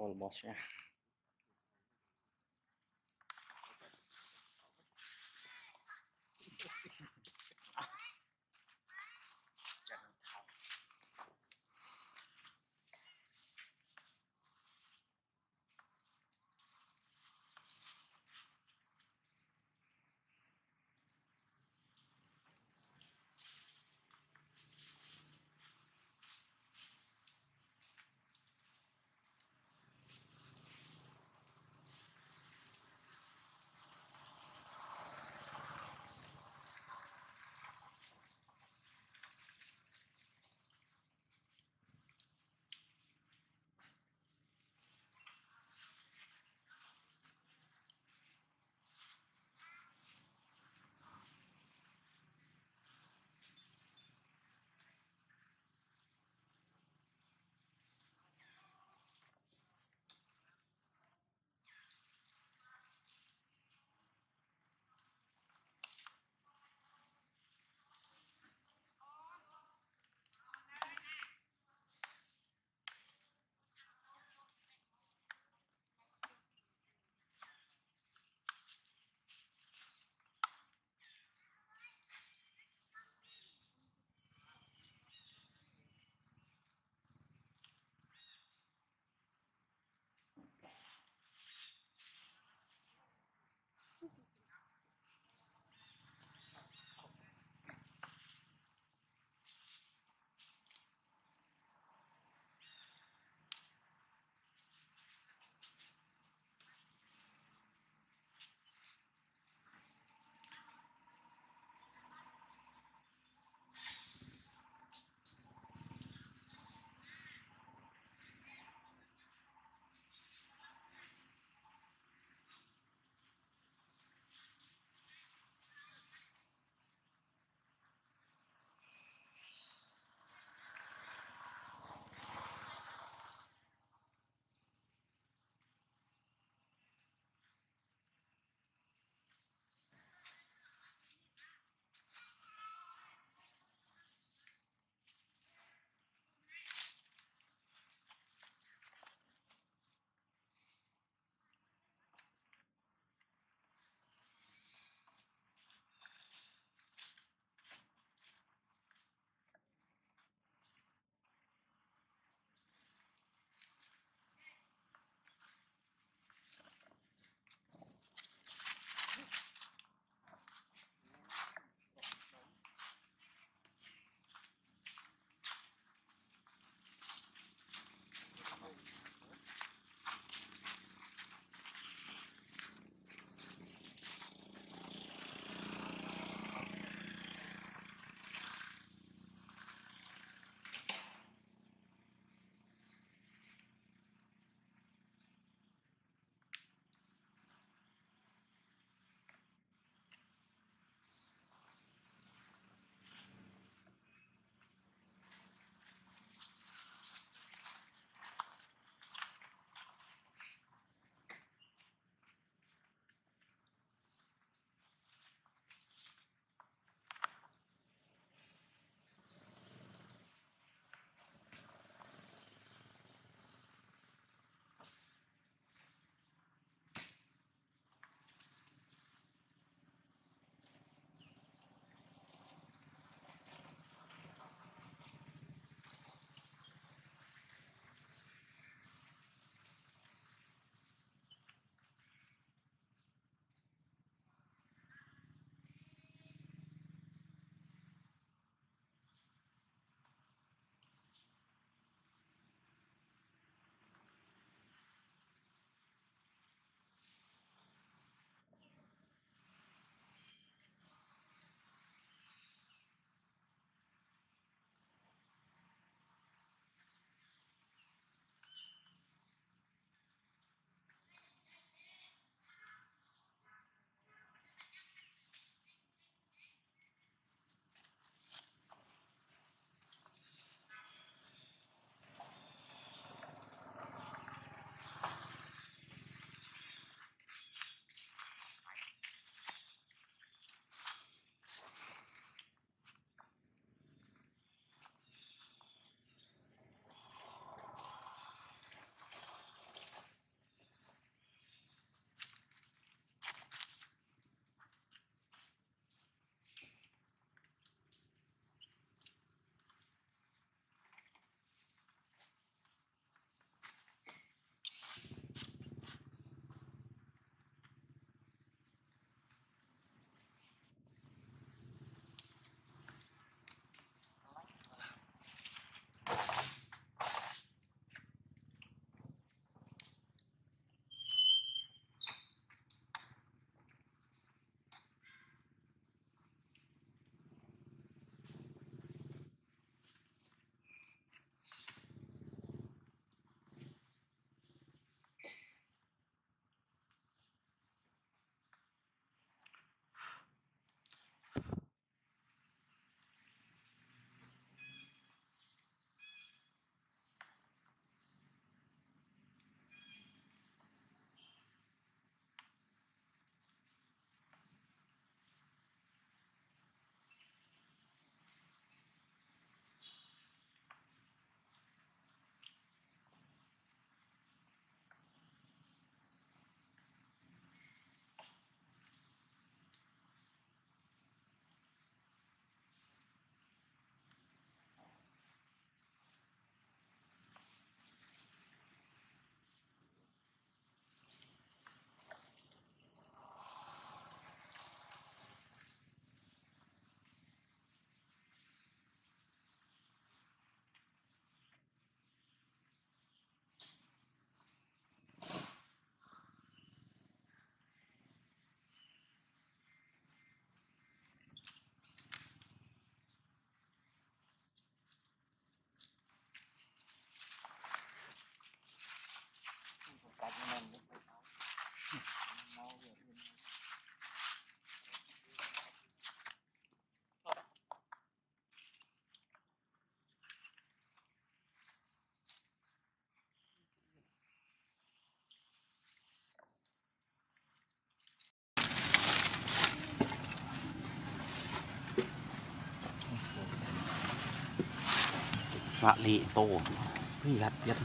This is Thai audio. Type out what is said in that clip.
almost, yeah. พระเลโตพี่ยัด